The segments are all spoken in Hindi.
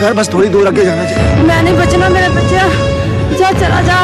कर, बस थोड़ी दूर आगे जाना चाहिए। मैं नहीं बचना मेरा बच्चा, जा चला जा।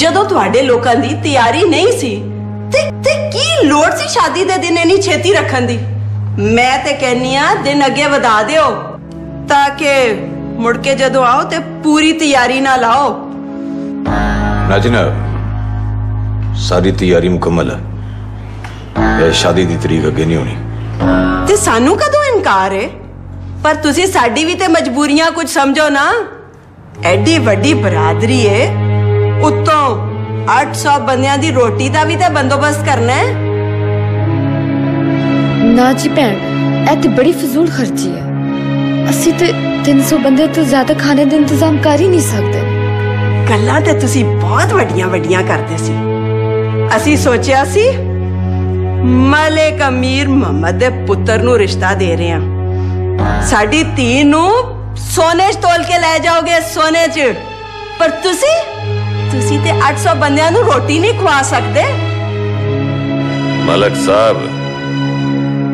जदों तुहाडे लोगों की तैयारी नहीं सी ते की लोड़ सी शादी दे दिन इतनी छेती रखन दी। मैं ते कहनी आ दिन अगे वधा दियो ताकि मुड़ के जदों आओ ते पूरी तैयारी ना लाओ। ना जनाब, सारी तैयारी मुकम्मल है, शादी की तरीक अगे नहीं होनी। ते सानू कदों इनकार है? पर तुसी साड़ी भी ते मजबूरियां कुछ समझो ना। एडी वड्डी बरादरी है, उत्तों 800 बंदियां दी रोटी दा भी ते बंदोबस्त करना है। ना जी भैन, ऐ ते बड़ी फजूल खर्ची है। असी ते 300 बंदे तो ज्यादा खाने दा इंतजाम कर ही नहीं सकते। गल्लां ते तुसी बहुत वड्डियां वड्डियां करदे सी। असी सोचिया सी मलिक अमीर मोहम्मद दे पुत्र नूं रिश्ता दे रहे हैं, साडी धी नूं सोने च तोल के ले जाओगे, सोने च। पर तुसी ते 800 बंदियां नूं रोटी नहीं खवा सकदे। मलिक साहब,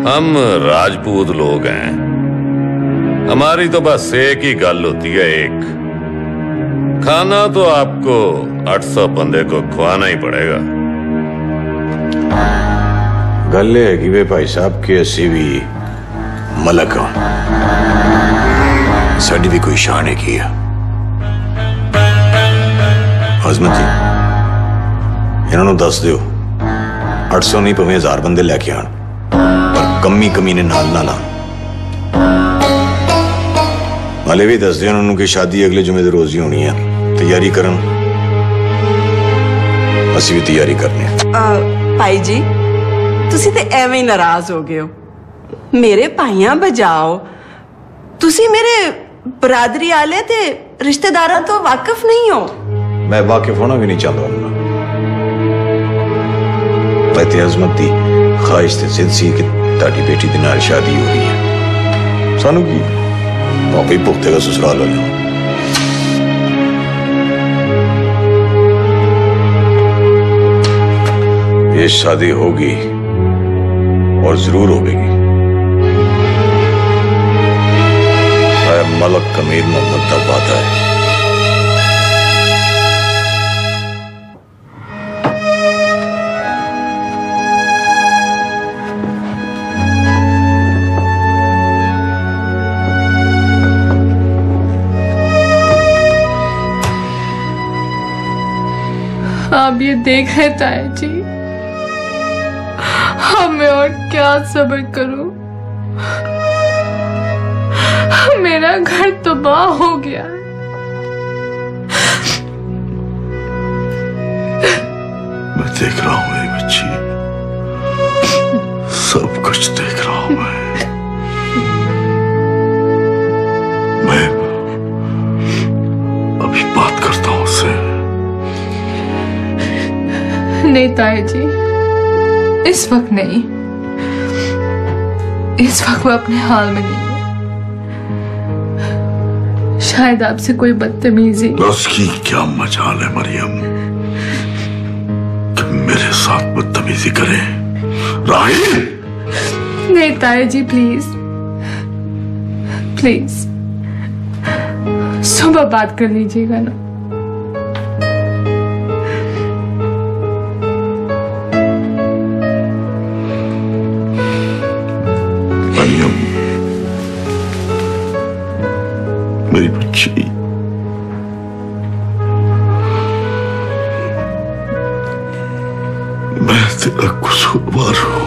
हम राजपूत लोग हैं, हमारी तो बस एक ही गल होती है, एक खाना तो आपको 800 बंदे को खुआना ही पड़ेगा। गल है कि वे भाई साहब के असी भी मलक हां, साड़ी भी कोई शान है किया। आजमत जी, इन्होंने दस दो 800 नहीं पवे 1000 बंदे लेके आन, पर कमी ने नाल ना ला। वाले भी दस दिन उन्होंने शादी अगले जुमे रोज ही होनी है, तैयारी करन। असी भी तैयारी करनी है। भाई जी, तुसी ते एवें नाराज हो गए हो। मेरे भाइयां बजाओ, तुसी मेरे बरादरी आले ते रिश्तेदारां तो वाकिफ नहीं हो। मैं वाकिफ होना भी नहीं चाहता हूं। मैं ते अज़मत दी ख्वाहिश ते जिद सी कि ताड़ी बेटी दे नाल शादी हो रही है। सानू की वाकई भुगतेगा ससुराल वाले। ये शादी होगी और जरूर होगी। मलिक कमीर मोहम्मद का वादा है। आप ये देख रहे ताए जी, मैं और क्या सब्र करूं? मेरा घर तबाह हो गया है। मैं देख रहा हूं मेरी बच्ची, सब कुछ देख रहा हूं मैं अभी बात करता हूं उससे। नहीं ताई जी, इस वक्त नहीं, इस वक्त वो अपने हाल में नहीं है। शायद आपसे कोई बदतमीजी। उसकी क्या मजाल है मरियम कि मेरे साथ बदतमीजी करे? राहिल! नहीं ताई जी, प्लीज प्लीज सुबह बात कर लीजिएगा ना। मेरी बच्ची, मैं तेरा कसूरवार हूं।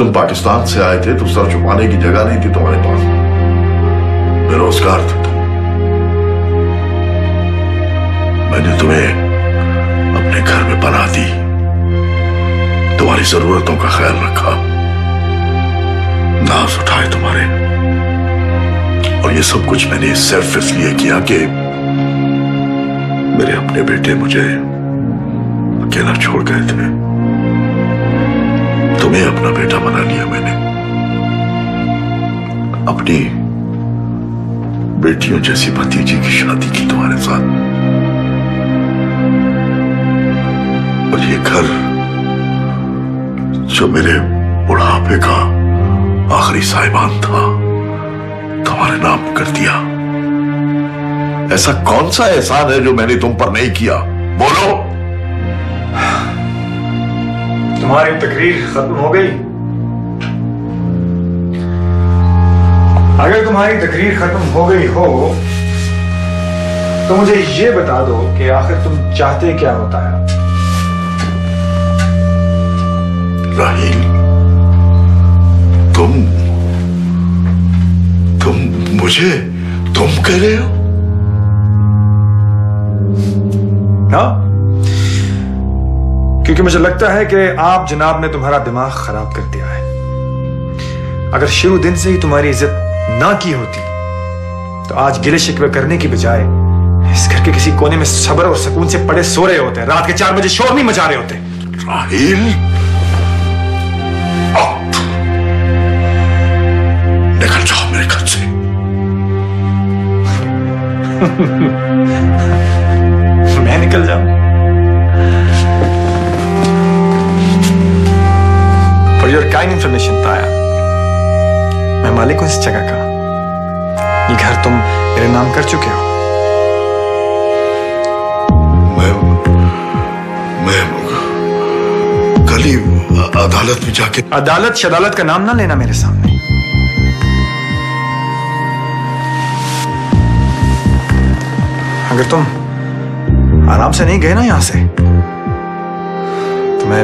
तुम पाकिस्तान से आए थे तो सर छुपाने की जगह नहीं थी तुम्हारे पास। बेरोजगार थे तुम। मैंने तुम्हें अपने घर में पनाह दी, तुम्हारी जरूरतों का ख्याल रखा, नाज उठाए तुम्हारे। और ये सब कुछ मैंने सिर्फ इसलिए किया कि मेरे अपने बेटे मुझे अकेला छोड़ गए थे। तुम्हें अपना बेटा बना लिया मैंने, अपनी बेटियों जैसी भतीजी की शादी की तुम्हारे साथ। और ये घर जो मेरे बुढ़ापे का आखिरी साहिबान था, तुम्हारे नाम कर दिया। ऐसा कौन सा एहसान है जो मैंने तुम पर नहीं किया? बोलो। तुम्हारी तकरीर खत्म हो गई? अगर तुम्हारी तकरीर खत्म हो गई हो तो मुझे ये बता दो कि आखिर तुम चाहते क्या होता है? राहील, तुम मुझे तुम कह रहे हो? हाँ, क्योंकि मुझे लगता है कि आप जनाब ने तुम्हारा दिमाग खराब कर दिया है। अगर शुरू दिन से ही तुम्हारी इज्जत ना की होती तो आज गिले शिकवे करने की बजाय इस घर के किसी कोने में सब्र और सुकून से पड़े सो रहे होते, रात के 4 बजे शोर नहीं मचा रहे होते। राहील, निकल जाओ मेरे घर से। मैं निकल जाऊं? फॉर योर काइंड इंफॉर्मेशन ताया, मैं मालिक हूं इस जगह का। ये घर तुम मेरे नाम कर चुके हो। मैं कल ही अदालत में जाके। अदालत शदालत का नाम ना लेना मेरे सामने। अगर तुम आराम से नहीं गए ना यहां से तो मैं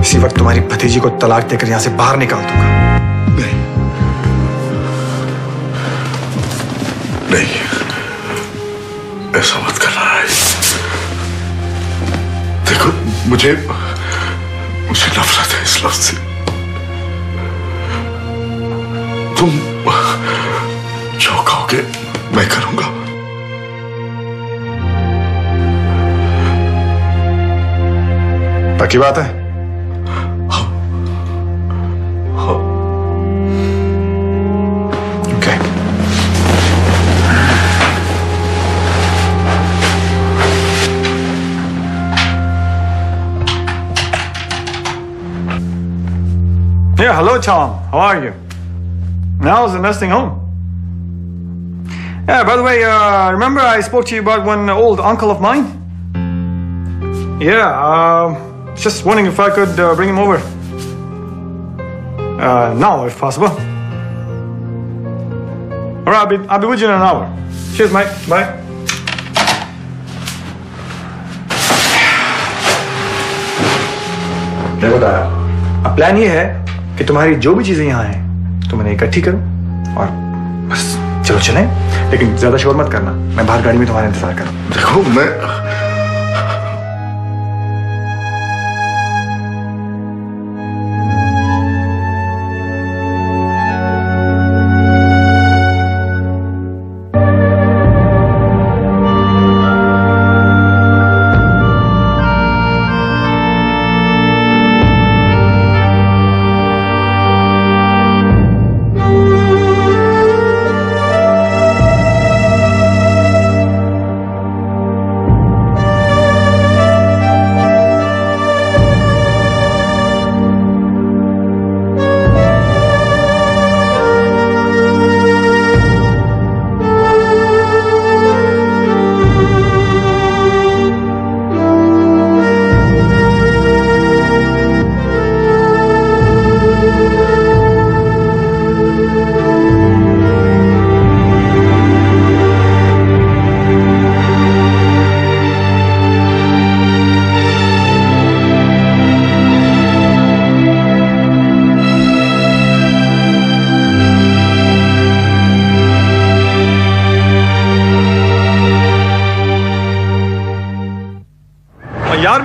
इसी वक्त तुम्हारी भतीजी को तलाक देकर यहां से बाहर निकाल दूंगा। नहीं नहीं, ऐसा मत करना। देखो, मुझे नफरत है इस लफ्ज से। तुम जो कहोगे मैं करूंगा। पक्की बात है? हाँ हाँ। Okay. Yeah, hello Tom. How are you? Now is the nesting home. Yeah, by the way, remember I spoke to you about one old uncle of mine? Yeah, just wondering if I could bring him over. Now, if possible. All right, I'll be with you in an hour. Cheers, mate. Bye. देखो दादा, अब प्लान ये है कि तुम्हारी जो भी चीजें यहाँ हैं तुम इन्हें इकट्ठी करो और बस चलो चलें। लेकिन ज्यादा शोर मत करना, मैं बाहर गाड़ी में तुम्हारा इंतजार कर रहा हूं। देखो, मैं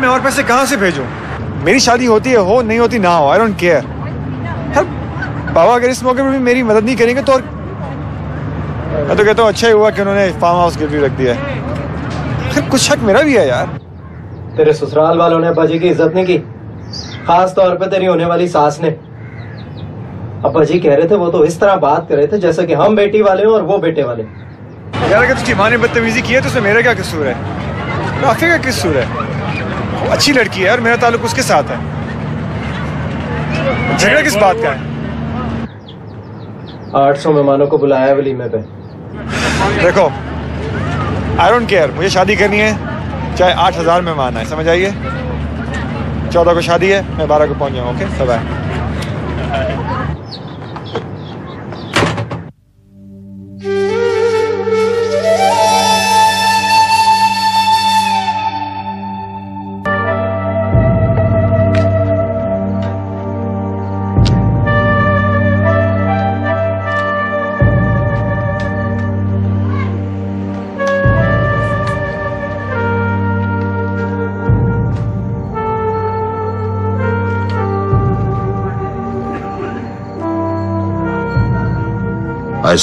और पैसे कहां से भेजूं? मेरी शादी होती है हो, नहीं होती ना हो, आई डोंट केयर। बाबा अगर इस मौके पर भी मेरी मदद नहीं करेंगे तो, और मैं तो कहता हूं अच्छा ही हुआ कि उन्होंने फार्म हाउस गिरवी रख दिया है। कुछ हक मेरा भी है यार। तेरे ससुराल वालों ने अब्बा जी की इज्जत नहीं की, खास तौर पे तेरी होने वाली सास ने। अब्बा जी कह रहे थे, वो तो इस तरह बात कर रहे थे जैसे कि हम बेटी वाले और वो बेटे वाले। यार अगर तुझकी मां ने बदतमीजी की है तो उसमें मेरा क्या कसूर है? आखिर का कसूर है? अच्छी लड़की है और मेरा ताल्लुक उसके साथ है। झगड़ा किस बात का है? 800 मेहमानों को बुलाया वलीमे पे। देखो आई डोंट केयर, मुझे शादी करनी है चाहे 8000 मेहमान आए, समझ आइए। 14 को शादी है, मैं 12 को पहुंच जाऊँ। ओके सब आए।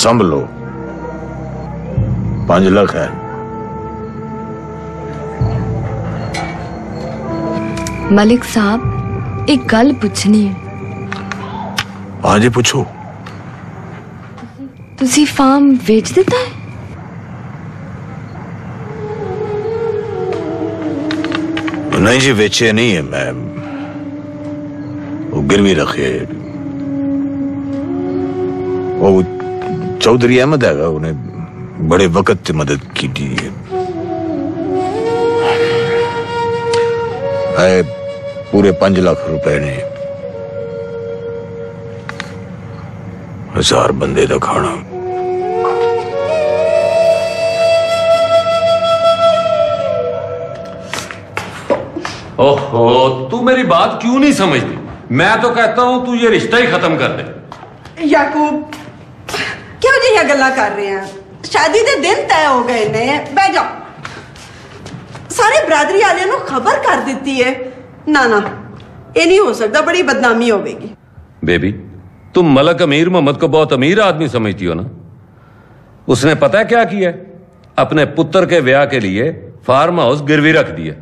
संभलो 5 लाख है। मलिक साहब एक गल पूछनी है। आज पूछो। तुसी फार्म बेच देता है? नहीं जी बेचे नहीं है, मैं वो गिरवी रखे। वो चौधरी अहमद है, उन्हें बड़े वक्त से मदद की थी। पूरे 5 लाख रुपए ने 1000 बंदे का खाना। ओहो, तू मेरी बात क्यों नहीं समझती? मैं तो कहता हूं तू ये रिश्ता ही खत्म कर दे। याकूब क्या गल्ला कर रहे हैं? शादी दे दिन तय हो गए ने। बैठ जाओ। सारे बरादरी वाले नु खबर कर देती है। ना ना ये नहीं हो सकता, बड़ी बदनामी होगी। बेबी तुम मलक अमीर मोहम्मद को बहुत अमीर आदमी समझती हो ना? उसने पता है क्या किया? अपने पुत्र के ब्याह के लिए फार्म हाउस गिरवी रख दिया।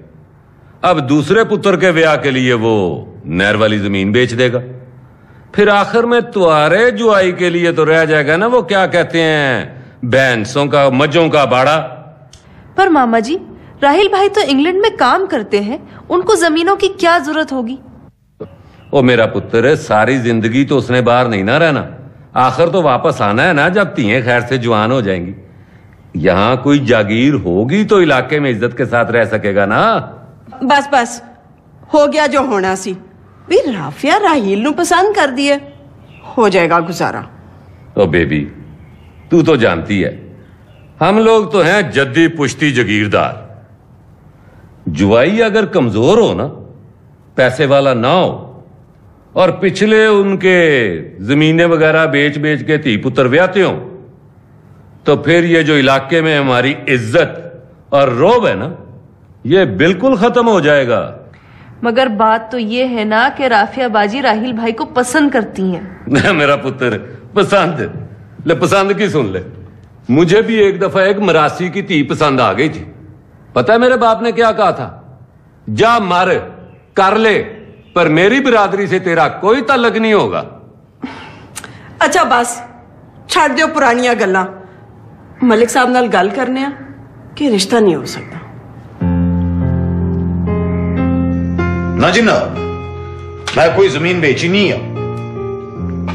अब दूसरे पुत्र के ब्याह के लिए वो नहर वाली जमीन बेच देगा। फिर आखिर में तुम्हारे जुआई के लिए तो रह जाएगा ना वो क्या कहते हैं बैंसों का मजों का भाड़ा। पर मामा जी राहिल भाई तो इंग्लैंड में काम करते हैं, उनको जमीनों की क्या जरूरत होगी? ओ मेरा पुत्र सारी जिंदगी तो उसने बाहर नहीं ना रहना, आखिर तो वापस आना है ना जब तीन खैर से जुआन हो जाएंगी। यहाँ कोई जागीर होगी तो इलाके में इज्जत के साथ रह सकेगा ना। बस बस हो गया जो होना सी। राफिया राहील नू पसंद कर दिए, हो जाएगा गुजारा। ओ बेबी तू तो जानती है हम लोग तो हैं जद्दी पुश्ती जागीरदार। जुआई अगर कमजोर हो ना, पैसे वाला ना हो और पिछले उनके जमीने वगैरह बेच बेच के ती पुत्र ब्याते हो, तो फिर ये जो इलाके में हमारी इज्जत और रोब है ना ये बिल्कुल खत्म हो जाएगा। मगर बात तो ये है ना कि राफिया बाजी राहिल भाई को पसंद करती हैं। मेरा पुत्र पसंद ले, पसंद की सुन ले। मुझे भी एक दफा एक मरासी की ती पसंद आ गई थी। पता है मेरे बाप ने क्या कहा था? जा मार कर ले पर मेरी बिरादरी से तेरा कोई ताल्लुक नहीं होगा। अच्छा बस छाड़ दियो पुरानिया गल्ला। मलिक साहब नाल गल करने आ कि रिश्ता नहीं हो सकता। ना जी ना, मैं कोई जमीन बेची नहीं है,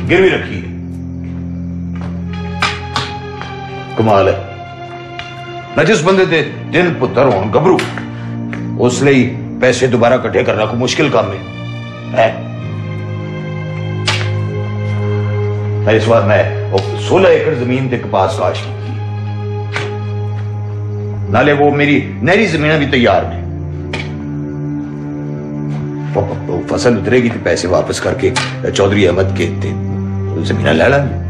गिरवी रखी है। कमाल है ना, जिस बंदे दे दिन पुत्र होन गबरू उस लई पैसे दोबारा इकट्ठे करना को मुश्किल काम है। मैं इस बार मैं 16 एकड़ जमीन के कपास काश की नाले वो मेरी नहरी जमीन भी तैयार है। फसल उतरेगी तो पैसे वापस करके चौधरी अहमद के जमीन ले लेंगे।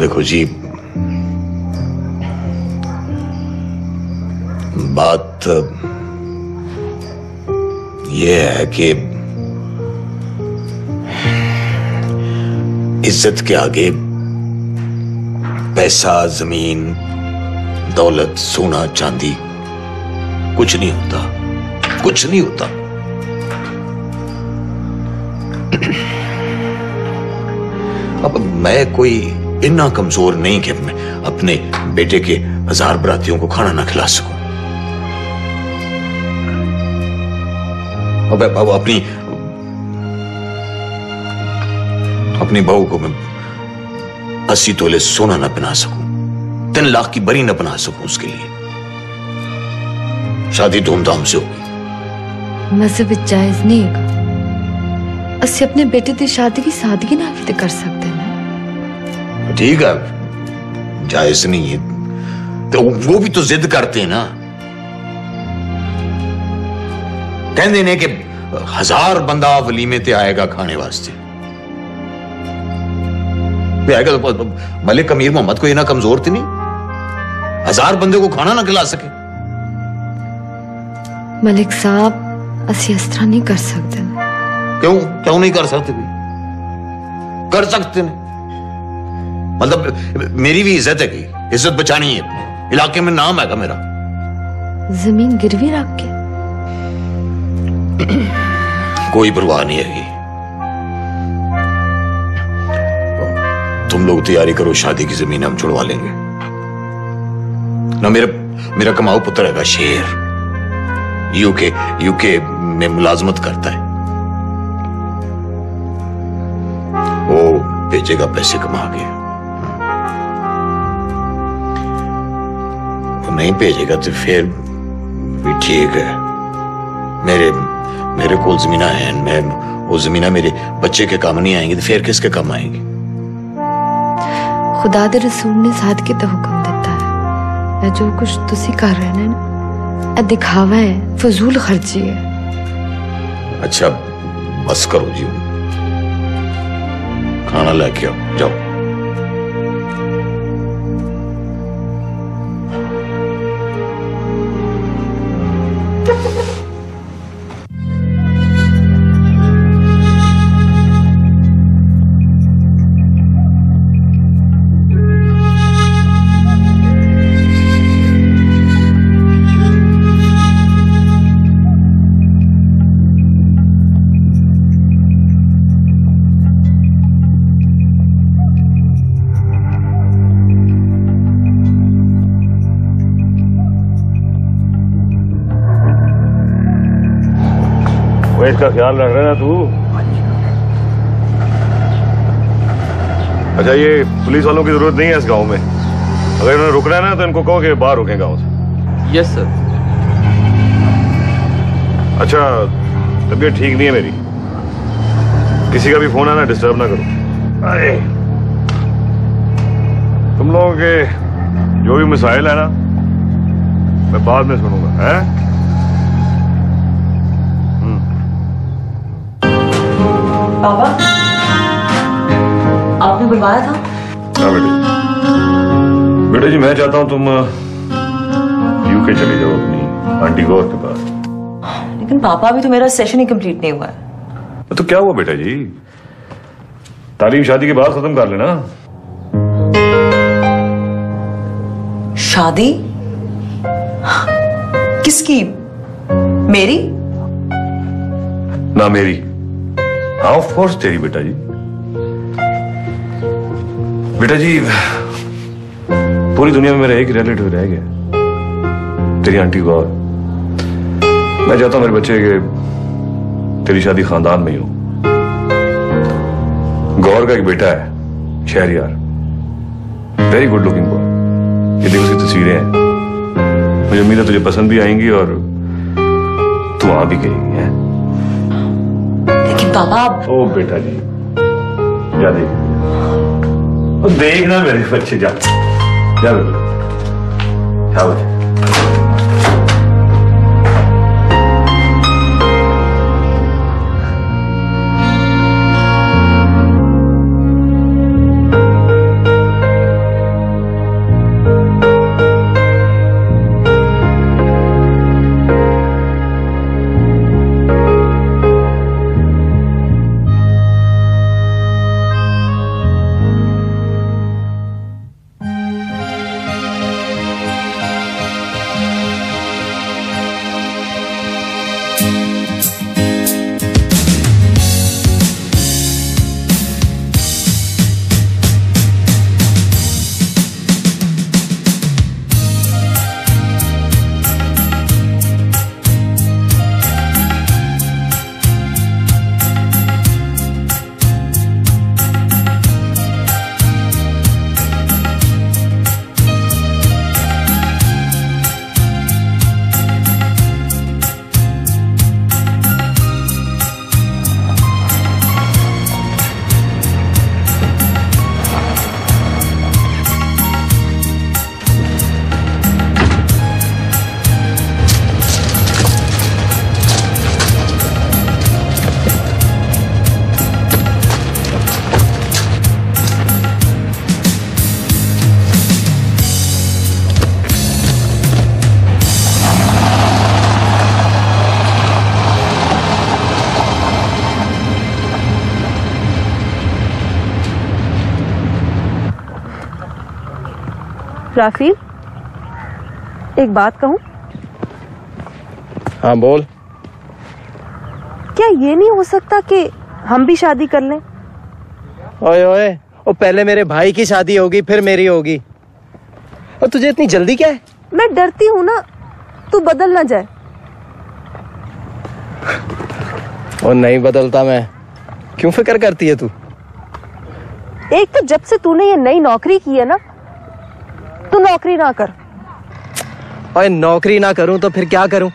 देखो जी बात यह है कि इज्जत के आगे पैसा जमीन दौलत सोना चांदी कुछ नहीं होता, कुछ नहीं होता। अब मैं कोई इतना कमजोर नहीं कि मैं अपने बेटे के 1000 बरातियों को खाना ना खिला सकूं। अब अपनी बहू को मैं 80 तोले सोना ना पहना सकूं, 3 लाख की बरी ना बना सकूं, उसके लिए शादी धूमधाम से होगी। मजहब जायज नहीं है। असि अपने बेटे की शादी की सादगी ना भी कर सकते हैं। ठीक है, जायज नहीं है तो वो भी तो जिद करते हैं ना, कहते हैं कि 1000 बंदा वलीमे ते आएगा खाने वास्ते आएगा, तो मलिक अमीर मोहम्मद को इतना कमजोर तो नहीं 1000 बंदे को खाना ना खिला सके। मलिक साहब असि इस तरह नहीं कर सकते। क्यों क्यों नहीं कर सकते? भी कर सकते ने, मतलब मेरी भी इज्जत है कि इज्जत बचानी है, अपने इलाके में नाम है का मेरा। जमीन गिरवी रख के कोई परवाह नहीं है। तुम लोग तैयारी करो, शादी की जमीन हम छुड़वा लेंगे ना। मेरा कमाऊ पुत्र है का शेर, यूके में मुलाजमत करता है, वो बेचेगा पैसे कमा के, वो नहीं बेचेगा तो फिर भी ठीक है। मेरे को जमीना है, मैं वो जमीना मेरे बच्चे के काम नहीं आएंगी तो फिर किसके काम आएंगी? खुदा दे रसूल ने साथ के तो हुक्म देता है, जो कुछ तुसी कर रहे हैं दिखावा है, फजूल खर्ची है। अच्छा बस करो जी, खाना लेके आओ जाओ। इसका ख्याल रख रहे ना तू। अच्छा ये पुलिस वालों की जरूरत नहीं है इस गांव में, अगर इन्होंने रुकना है ना तो इनको कहो कि बाहर रुकें गांव से। Yes sir. अच्छा तबीयत ठीक नहीं है मेरी, किसी का भी फोन आना डिस्टर्ब ना करो। अरे तुम लोगों के जो भी मसाइल है ना मैं बाद में सुनूंगा। है पापा, आपने बुलवाया था? हाँ बेटे जी, मैं चाहता हूँ तुम यूके चले जाओ अपनी आंटी गौर के पास। लेकिन पापा अभी तो मेरा सेशन ही कंप्लीट नहीं हुआ है। तो क्या हुआ बेटा जी, तालीम शादी के बाद खत्म कर लेना। शादी किसकी? मेरी? ना मेरी, हाँ ऑफ कोर्स तेरी। बेटा जी पूरी दुनिया में मेरा एक रिलेटिव रह गया, तेरी आंटी गौर। मैं चाहता हूं मेरे बच्चे के तेरी शादी खानदान में ही हो। गौर का एक बेटा है Shahryar, very good looking boy. ये देखो उसकी तस्वीरें हैं, मुझे उम्मीद है तुझे पसंद भी आएंगी और तू आ भी गई है। पापा ओ बेटा जी जा देखना मेरे बच्चे, जा जा बेटा राफी, एक बात कहूँ? हाँ बोल। क्या ये नहीं हो सकता कि हम भी शादी कर लें? ओए ओए, और पहले मेरे भाई की शादी होगी फिर मेरी होगी। और तुझे इतनी जल्दी क्या है? मैं डरती हूँ ना तू बदल ना जाए। और नहीं बदलता मैं। क्यों फिक्र करती है तू? एक तो जब से तूने ये नई नौकरी की है ना, तू नौकरी ना कर। और नौकरी ना करूँ तो फिर क्या करूँ?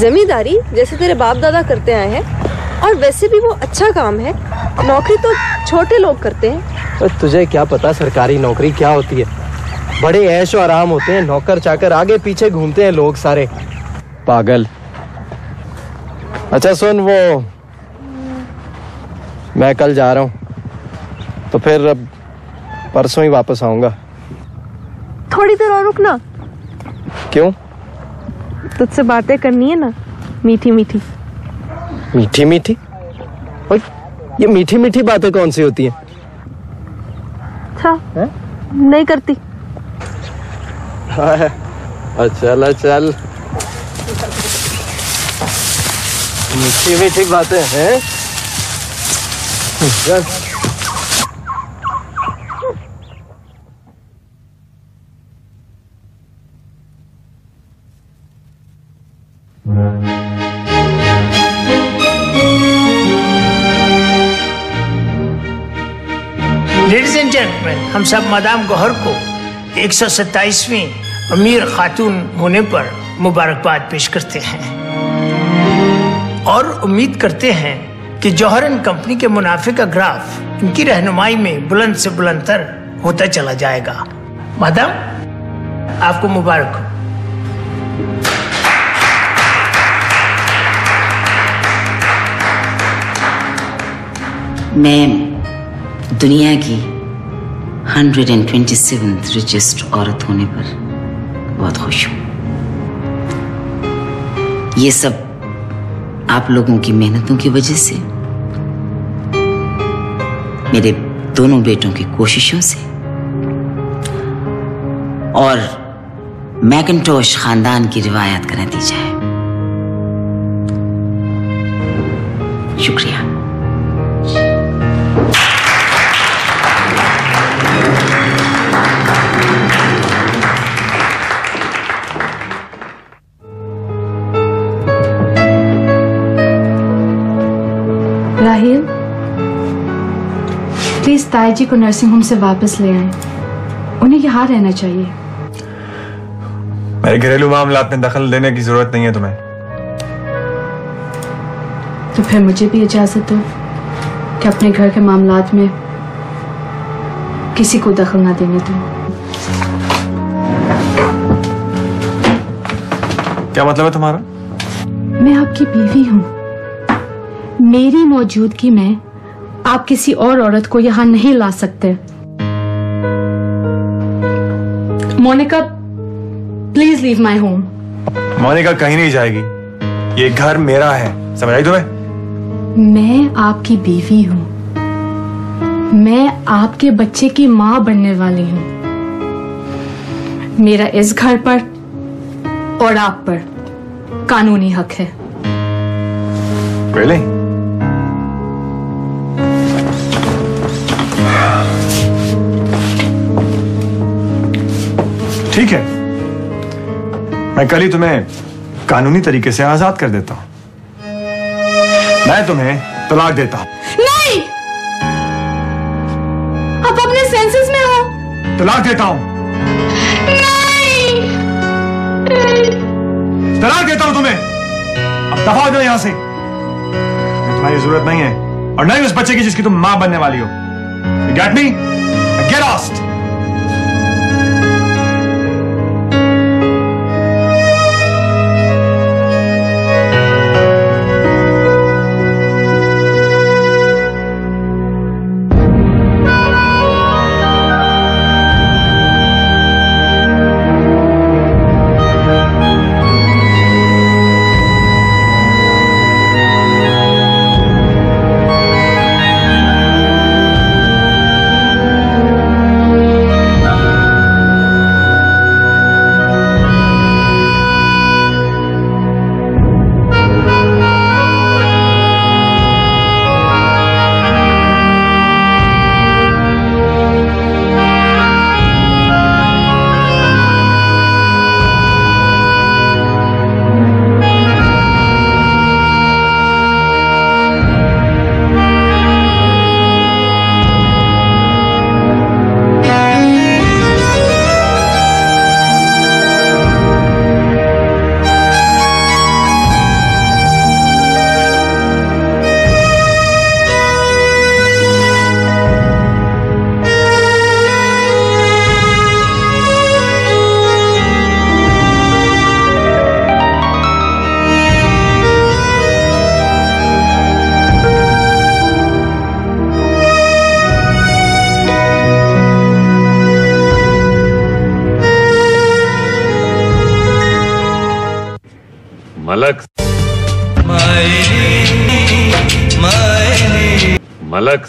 जमींदारी जैसे तेरे बाप दादा करते आए हैं, और वैसे भी वो अच्छा काम है। नौकरी तो छोटे लोग करते हैं। तो तुझे क्या पता सरकारी नौकरी क्या होती है? बड़े ऐशो आराम होते हैं, नौकर चाकर आगे पीछे घूमते हैं लोग सारे, पागल। अच्छा सुन, वो मैं कल जा रहा हूँ तो फिर अब परसों ही वापस आऊँगा। थोड़ी देर और रुकना। क्यों? तुझसे बातें करनी है ना, मीठी मीठी। मीठी मीठी? और ये मीठी मीठी बातें कौन सी होती हैं? अच्छा है? नहीं करती। चल चल, मीठी मीठी बातें हैं। लेडीज एंड जेंटलमैन, हम सब मदाम गौहर को 127वीं अमीर खातून होने पर मुबारकबाद पेश करते हैं और उम्मीद करते हैं कि जौहर एंड कंपनी के मुनाफे का ग्राफ इनकी रहनुमाई में बुलंद से बुलंदतर होता चला जाएगा। मदाम, आपको मुबारक हो। मैम, दुनिया की 127वीं रिचेस्ट औरत होने पर बहुत खुश हूँ। ये सब आप लोगों की मेहनतों की वजह से, मेरे दोनों बेटों की कोशिशों से, और मैकिंटोश खानदान की रिवायत का नतीजा है। शुक्रिया। राहिल, प्लीज ताई जी को नर्सिंग होम से वापस ले आए। उन्हें यहाँ रहना चाहिए। मेरे घरेलू मामलात में दखल देने की जरूरत नहीं है तुम्हें। तो फिर मुझे भी इजाजत दो कि अपने घर के मामलात में किसी को दखल ना देने दो। क्या मतलब है तुम्हारा? मैं आपकी बीवी हूँ। मेरी मौजूदगी में आप किसी और औरत को यहाँ नहीं ला सकते। Monica, please leave my home. Monica कहीं नहीं जाएगी। ये घर मेरा है, समझ आई तुम्हें? मैं आपकी बीवी हूँ। मैं आपके बच्चे की माँ बनने वाली हूँ। मेरा इस घर पर और आप पर कानूनी हक है। Really? ठीक है, मैं कल ही तुम्हें कानूनी तरीके से आजाद कर देता हूँ। मैं तुम्हें तलाक देता हूँ। नहीं, आप अपने सेंसेस में हो। तलाक देता हूँ। नहीं, तलाक देता हूँ तुम्हें। अब दफा हो जाओ यहाँ से। तुम्हारी जरूरत नहीं है, और नहीं उस बच्चे की जिसकी तुम माँ बनने वाली हो। You get me? Get lost! Malak Malak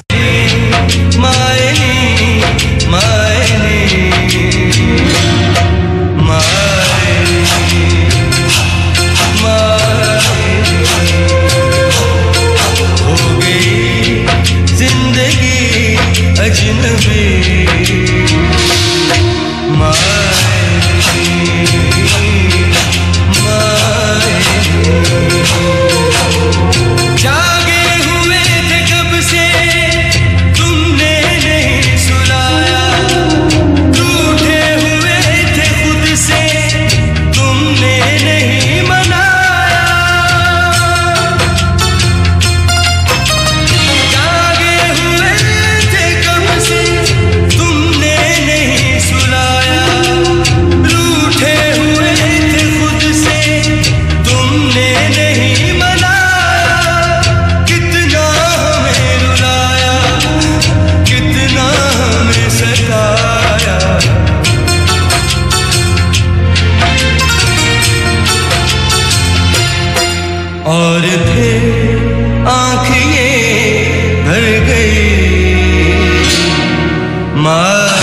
और फिर आँखें भर गई माए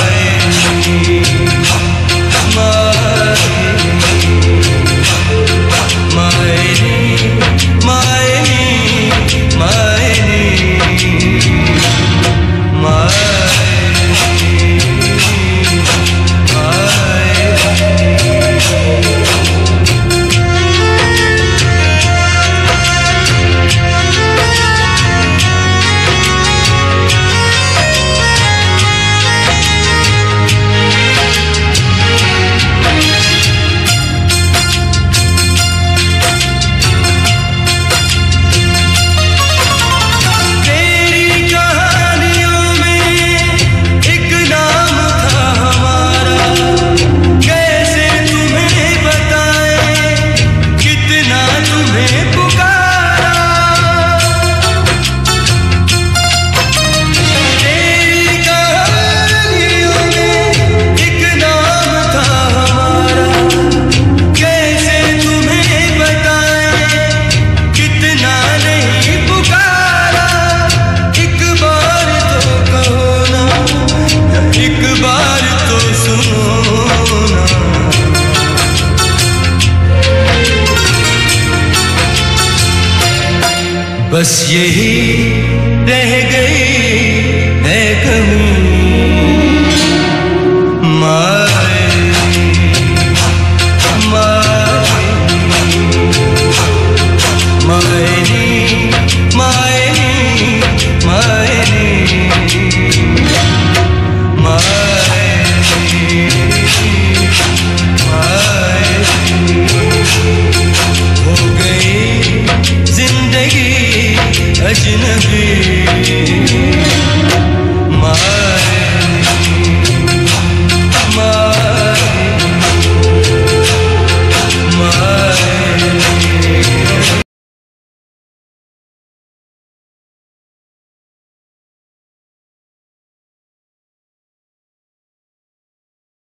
बस यही रह गई है कहूँ I'll be your